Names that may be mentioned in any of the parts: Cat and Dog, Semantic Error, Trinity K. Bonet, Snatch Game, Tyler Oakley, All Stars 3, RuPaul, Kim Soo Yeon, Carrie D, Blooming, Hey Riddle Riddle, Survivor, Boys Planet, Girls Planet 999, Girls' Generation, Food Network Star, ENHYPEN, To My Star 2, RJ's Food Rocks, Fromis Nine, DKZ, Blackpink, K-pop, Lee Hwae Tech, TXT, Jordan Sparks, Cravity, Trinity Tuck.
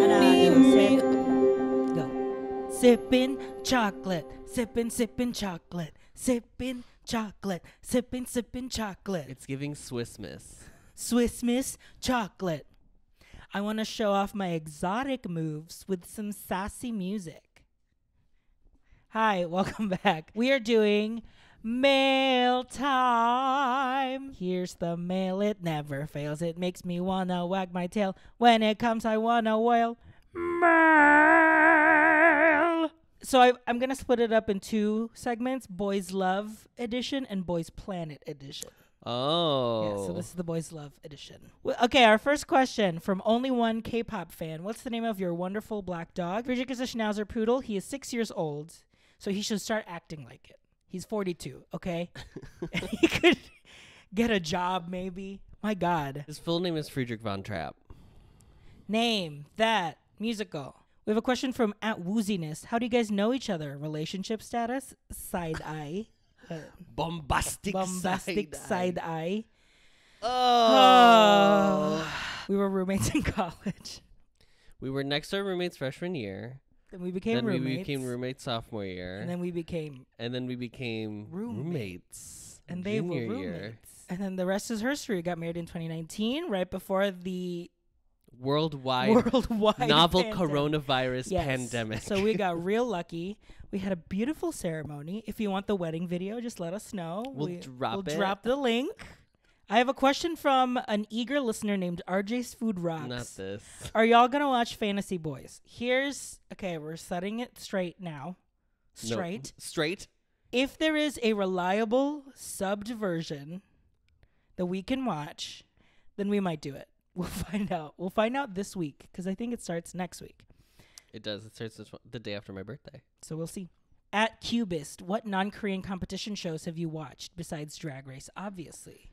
Shut up. Sip. Go. Sippin' chocolate. Sippin', sippin' chocolate. Sippin' chocolate. Sippin', sippin' chocolate. It's giving Swiss Miss. Swiss Miss chocolate. I want to show off my exotic moves with some sassy music. Hi, welcome back. We are doing mail time. Here's the mail, it never fails. It makes me wanna wag my tail. When it comes, I wanna wail. Mail. So I'm gonna split it up in two segments: Boys Love Edition and Boys Planet Edition. Oh. Yeah, so this is the Boys Love Edition. Okay, our first question from only one K-pop fan. What's the name of your wonderful black dog? Friedrich is a Schnauzer poodle. He is 6 years old, so he should start acting like it. He's 42, okay? He could get a job, maybe. My God. His full name is Friedrich von Trapp. Name that musical. We have a question from @wooziness. How do you guys know each other? Relationship status? Side eye. Bombastic side eye. Oh. We were roommates in college. We were next door roommates freshman year. Then we became roommates. Then we became roommates sophomore year. And then we became. And then we became roommates. And they were roommates. Year. And then the rest is history. We got married in 2019, right before the worldwide novel pandemic. Coronavirus yes. pandemic. So we got real lucky. We had a beautiful ceremony. If you want the wedding video, just let us know. We'll drop the link. I have a question from an eager listener named RJ's Food Rocks. Not this. Are y'all going to watch Fantasy Boys? Okay, we're setting it straight now. Straight. No. Straight. If there is a reliable subbed version that we can watch, then we might do it. We'll find out. We'll find out this week because I think it starts next week. It does. It starts the day after my birthday. So we'll see. @Cubist, what non-Korean competition shows have you watched besides Drag Race? Obviously.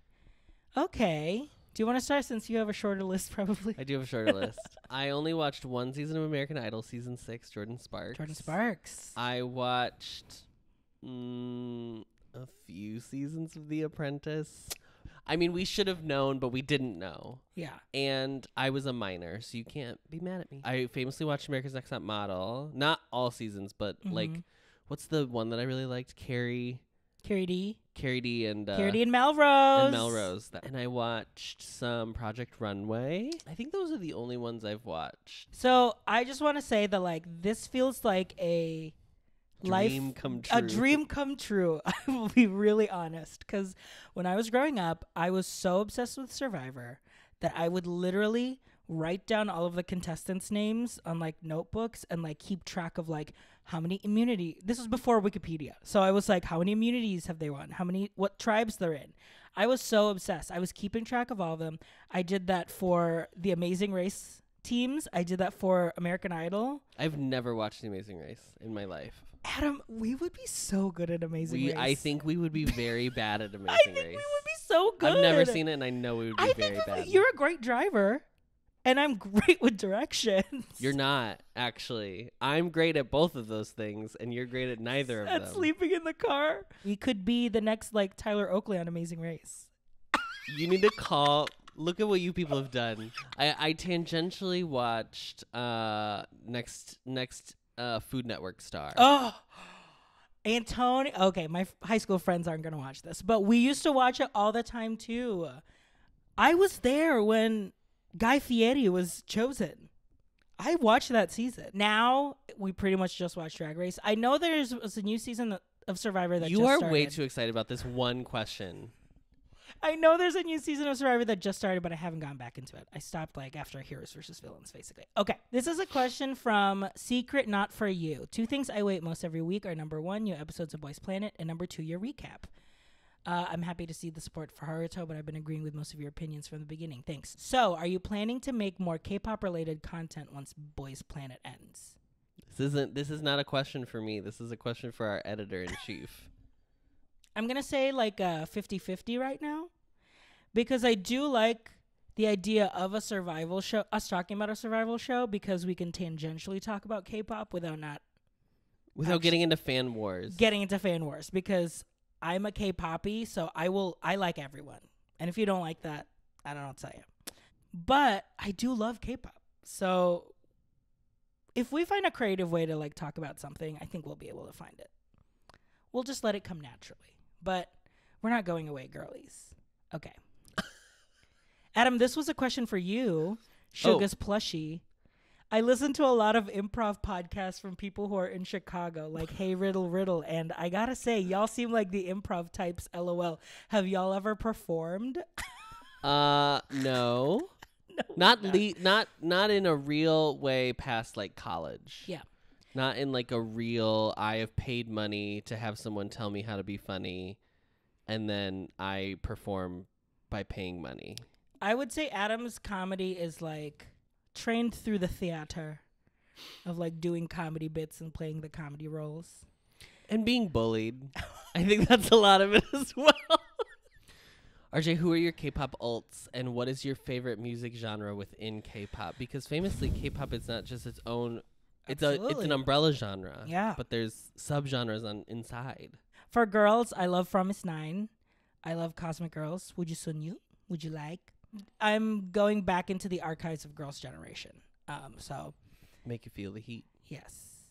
Okay. Do you want to start since you have a shorter list, probably? I do have a shorter list. I only watched one season of American Idol, season 6, Jordan Sparks. I watched a few seasons of The Apprentice. I mean, we should have known, but we didn't know. Yeah. And I was a minor, so you can't be mad at me. I famously watched America's Next Top Model. Not all seasons, but like, what's the one that I really liked? Carrie D and Melrose. And Melrose. And I watched some Project Runway. I think those are the only ones I've watched. So I just want to say that like this feels like a dream come true. I will be really honest because when I was growing up, I was so obsessed with Survivor that I would literally write down all of the contestants' names on like notebooks and like keep track of like how many immunity. This was before Wikipedia. So I was like, how many immunities have they won? What tribes they're in? I was so obsessed. I was keeping track of all of them. I did that for the Amazing Race teams. I did that for American Idol. I've never watched the Amazing Race in my life. Adam, we would be so good at Amazing Race. I think we would be very bad at Amazing Race. I think we would be so good. I've never seen it and I know we would be very bad. You're a great driver. And I'm great with directions. You're not, actually. I'm great at both of those things, and you're great at neither of them. That's sleeping in the car. We could be the next, like, Tyler Oakley on Amazing Race. You need to call. Look at what you people have done. I tangentially watched next Food Network Star. Oh, Antonio. Okay, my high school friends aren't going to watch this, but we used to watch it all the time, too. I was there when Guy Fieri was chosen. I watched that season. Now we pretty much just watch Drag Race. I know there's a new season of Survivor that just started. You are way too excited about this one question. I know there's a new season of Survivor that just started, but I haven't gone back into it. I stopped like after Heroes versus Villains, basically. Okay. This is a question from Secret Not For You. Two things I wait most every week are number one, new episodes of Boys Planet, and number two, your recap. I'm happy to see the support for Haruto, but I've been agreeing with most of your opinions from the beginning. Thanks. So, are you planning to make more K-pop related content once Boys Planet ends? This is not a question for me. This is a question for our editor in chief. I'm going to say like 50-50 right now because I do like the idea of a survival show, us talking about a survival show because we can tangentially talk about K-pop without getting into fan wars. Because I'm a K-poppy, so I like everyone. And if you don't like that, I don't know what to tell you. But I do love K-pop. So if we find a creative way to like talk about something, I think we'll be able to find it. We'll just let it come naturally. But we're not going away, girlies. Okay. Adam, this was a question for you. Suga's plushie. I listen to a lot of improv podcasts from people who are in Chicago, like Hey Riddle Riddle, and I gotta say, y'all seem like the improv types, LOL. Have y'all ever performed? No. Not in a real way past like college. Yeah. Not in like a real, I have paid money to have someone tell me how to be funny, and then I perform by paying money. I would say Adam's comedy is like trained through the theater of like doing comedy bits and playing the comedy roles. And being bullied. I think that's a lot of it as well. RJ, who are your K-pop alts, and what is your favorite music genre within K-pop? Because famously, K-pop is not just its own, it's an umbrella genre. Yeah. But there's subgenres on inside. For girls, I love Fromis Nine. I love Cosmic Girls. Would you like? I'm going back into the archives of Girls' Generation. So make you feel the heat. Yes.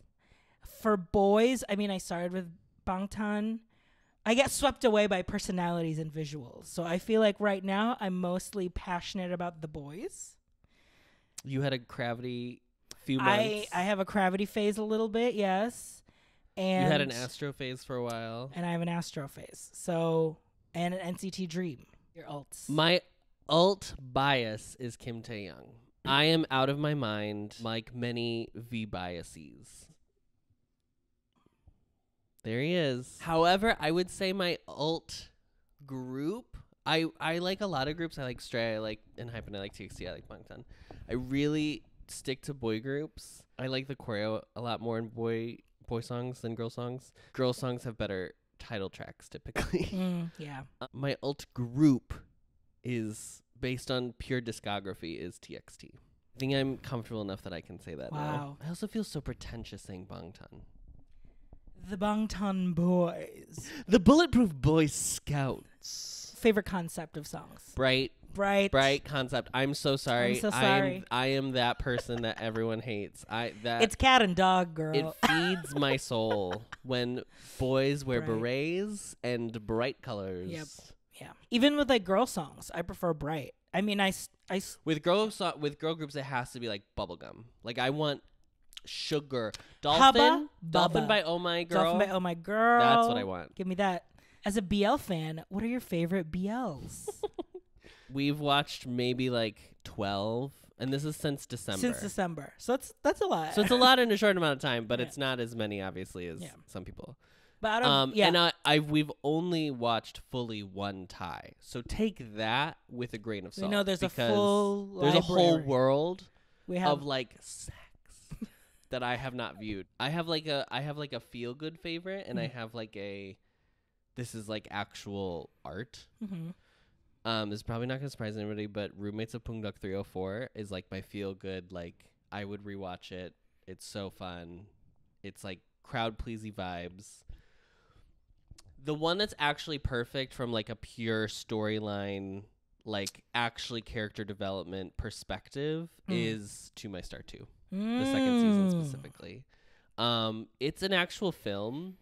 For boys, I mean, I started with Bangtan. I get swept away by personalities and visuals. So I feel like right now I'm mostly passionate about the boys. You had a Cravity few months. I have a Cravity phase a little bit, yes. And you had an Astro phase for a while. And I have an Astro phase. So, and an NCT Dream. Your alts. My alt bias is Kim Tae-young. I am out of my mind, like many V-biases. There he is. However, I would say my alt group, I like a lot of groups. I like Stray, I like Enhypen, I like TXT, I like Bangtan. I really stick to boy groups. I like the choreo a lot more in boy songs than girl songs. Girl songs have better title tracks typically. Yeah. My alt group is based on pure discography is TXT. I think I'm comfortable enough that I can say that now. I also feel so pretentious saying Bangtan. The Bangtan Boys. The Bulletproof Boy Scouts. Favorite concept of songs. Bright concept. I'm so sorry. I am that person that everyone hates. It's cat and dog, girl. It feeds my soul when boys wear berets and bright colors. Yep. Yeah. Even with like girl songs, I prefer bright. I mean, with girl groups, it has to be like bubblegum. Like I want sugar. Dolphin by Oh My Girl. Dolphin by Oh My Girl. That's what I want. Give me that. As a BL fan, what are your favorite BLs? We've watched maybe like 12, and this is since December. So that's a lot. So it's a lot in a short amount of time, but it's not as many obviously as some people. But I don't, and we've only watched fully one Thai. So take that with a grain of salt. You know, there's a whole world of like sex that I have not viewed. I have like a feel good favorite, and I have like a, this is like actual art. Mm-hmm. This is probably not gonna surprise anybody, but Roommates of Pungduck 304 is like my feel good. Like I would rewatch it. It's so fun. It's like crowd pleasy vibes. The one that's actually perfect from like a pure storyline, like actually character development perspective is To My Star 2. The second season specifically. It's an actual film.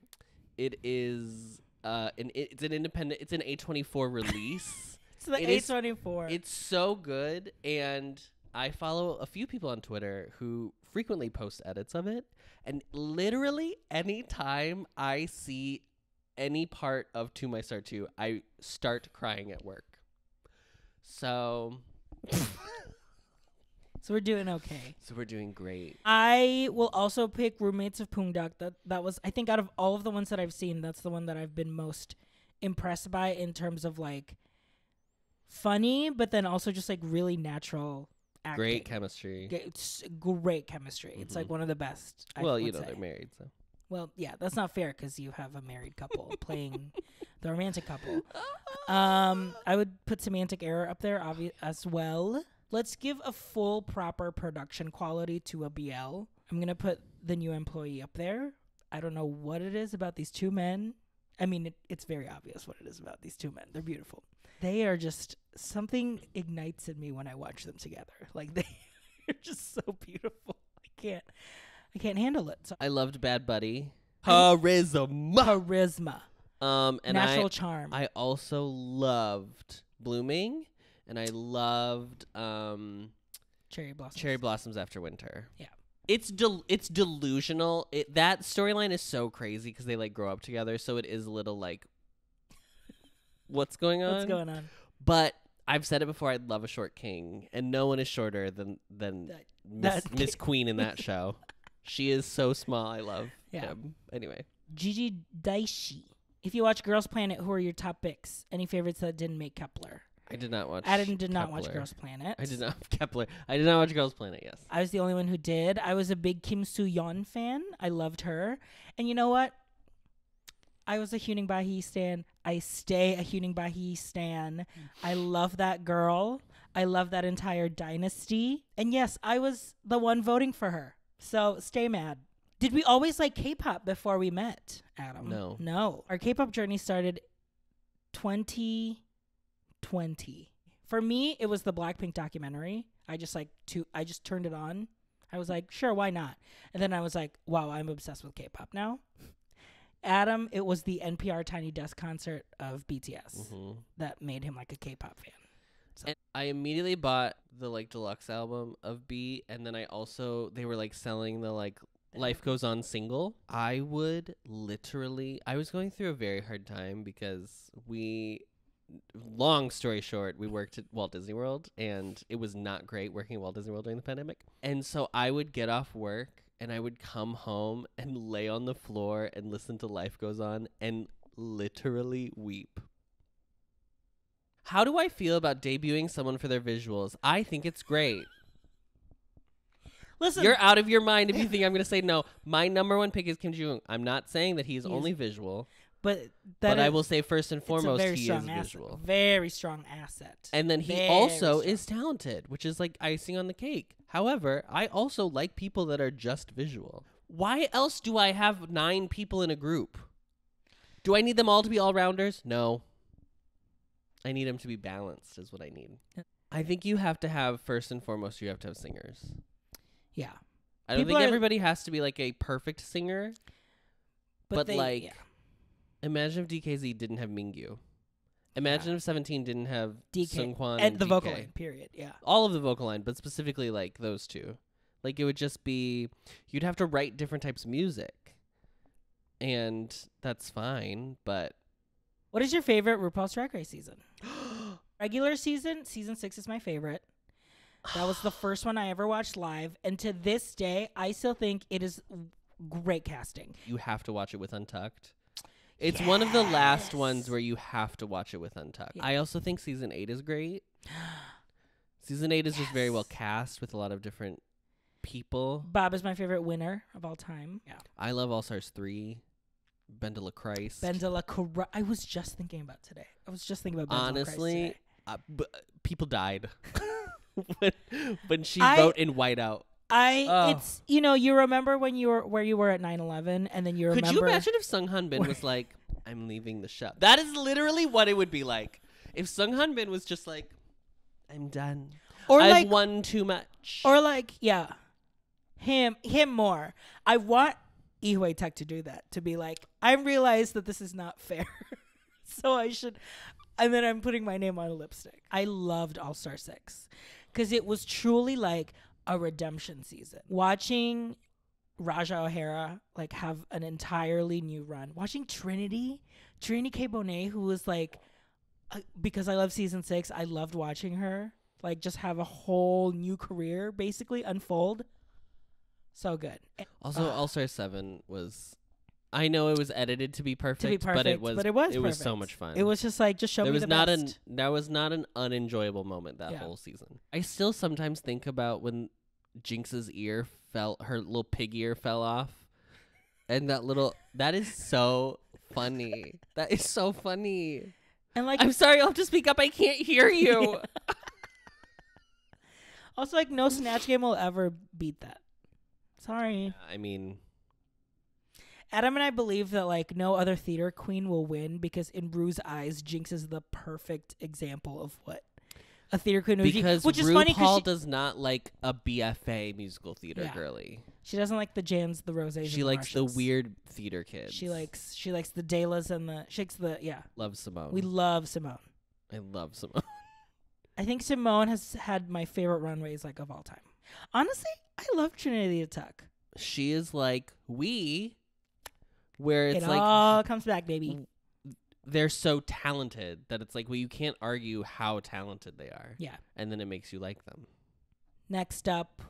It is it's an independent, it's an A24 release. It's the A24. It's so good, and I follow a few people on Twitter who frequently post edits of it, and literally any time I see any part of To My Star 2, I start crying at work. So we're doing okay. So we're doing great. I will also pick Roommates of Pungduck. That was, I think, out of all of the ones that I've seen, that's the one that I've been most impressed by in terms of like funny, but then also just like really natural acting. Great chemistry. It's great chemistry. Mm-hmm. It's like one of the best. Well, you know, they're married, so. Well, yeah, that's not fair because you have a married couple playing the romantic couple. I would put Semantic Error up there as well. Let's give a full, proper production quality to a BL. I'm going to put The New Employee up there. I don't know what it is about these two men. I mean, it's very obvious what it is about these two men. They're beautiful. They are just, something ignites in me when I watch them together. Like, they're just so beautiful. I can't. I can't handle it. So. I loved Bad Buddy. Charisma. And natural charm. I also loved Blooming, and I loved Cherry Blossoms After Winter. Yeah. It's delusional. That storyline is so crazy because they like grow up together, so it is a little like, what's going on? What's going on? But I've said it before. I'd love a short king, and no one is shorter than Miss Queen in that show. She is so small. I love him. Anyway, Gigi Daishi. If you watch Girls Planet, who are your top picks? Any favorites that didn't make Kepler? I did not watch. Adam did not watch Girls Planet. I did not watch Girls Planet. Yes, I was the only one who did. I was a big Kim Soo Yeon fan. I loved her, and you know what? I was a Huening Bahiyyih stan. I stay a Huening Bahiyyih stan. I love that girl. I love that entire dynasty. And yes, I was the one voting for her. So stay mad. Did we always like K-pop before we met, Adam? No. Our K-pop journey started 2020. For me, it was the Blackpink documentary. I just turned it on. I was like, sure, why not? And then I was like, wow, I'm obsessed with K-pop now. Adam, it was the NPR Tiny Desk concert of BTS that made him like a K-pop fan. So. And I immediately bought the like deluxe album of B, and then I also they were like selling the like Life Goes On single. I was going through a very hard time because long story short, we worked at Walt Disney World, and it was not great working at Walt Disney World during the pandemic. And so I would get off work, and I would come home and lay on the floor and listen to Life Goes On and literally weep. How do I feel about debuting someone for their visuals? I think it's great. Listen, you're out of your mind if you think I'm going to say no. My number one pick is Kim Ji-woong. I'm not saying that he's only visual, but I will say first and foremost he is visual. Very strong asset. And then he also is talented, which is like icing on the cake. However, I also like people that are just visual. Why else do I have 9 people in a group? Do I need them all to be all-rounders? No. I need them to be balanced is what I need. I think you have to have, first and foremost, you have to have singers. Yeah. I don't think everybody has to be like a perfect singer. But imagine if DKZ didn't have Mingyu. Imagine if 17 didn't have Seungkwan and the DK. Vocal line, period. Yeah. All of the vocal line, but specifically like those two. Like it would just be, you'd have to write different types of music. And that's fine, but. What is your favorite RuPaul's Drag Race season? Regular season 6 is my favorite. That was the first one I ever watched live. And to this day, I still think it is great casting. You have to watch it with Untucked. It's one of the last ones where you have to watch it with Untucked. Yes. I also think season 8 is great. Season 8 is just very well cast with a lot of different people. Bob is my favorite winner of all time. Yeah, I love All Stars 3. Bendela Christ. I was just thinking about today. I was just thinking about Bendela Christ today. People died when she wrote in Whiteout. It's you remember when you were where you were at 9/11, and then you remember. Could you imagine if Sung Hanbin was like, "I'm leaving the show"? That is literally what it would be like if Sung Hanbin was just like, "I'm done," or "I've like, won too much," or like, yeah, him more. I want Lee Hwae Tech to do that, to be like, I realized that this is not fair, so I should. And then I'm putting my name on a lipstick. I loved All Star 6 because it was truly like a redemption season. Watching Raja O'Hara like have an entirely new run. Watching Trinity K. Bonet, who was like, because I love season 6, I loved watching her like just have a whole new career basically unfold. So good. Also, All Star 7 was. I know it was edited to be perfect, but it was. It was so much fun. It was just like show me the best. That was not an unenjoyable moment that whole season. I still sometimes think about when Jinx's ear fell, her little pig ear fell off, and that is so funny. That is so funny. And like, I'm sorry, I'll have to speak up. I can't hear you. Yeah. Also, like, no Snatch Game will ever beat that. Sorry. I mean, Adam and I believe that like no other theater queen will win because in Rue's eyes, Jinx is the perfect example of what a theater queen Uji, because which is RuPaul funny because does not like a BFA musical theater girly. She doesn't like the Jans, the Rosés. She likes the weird theater kids. She likes the Delas and the Shakes. Love Simone. We love Simone. I love Simone. I think Simone has had my favorite runways like of all time. Honestly, I love Trinity Tuck. She is like where it's like it all comes back, baby. They're so talented that it's like, well, you can't argue how talented they are. Yeah. And then it makes you like them. Next up,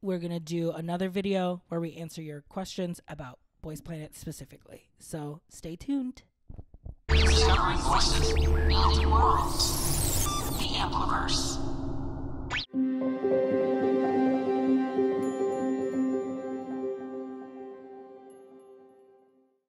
we're going to do another video where we answer your questions about Boys Planet specifically. So stay tuned. Discovering voices, building worlds, the Ampliverse.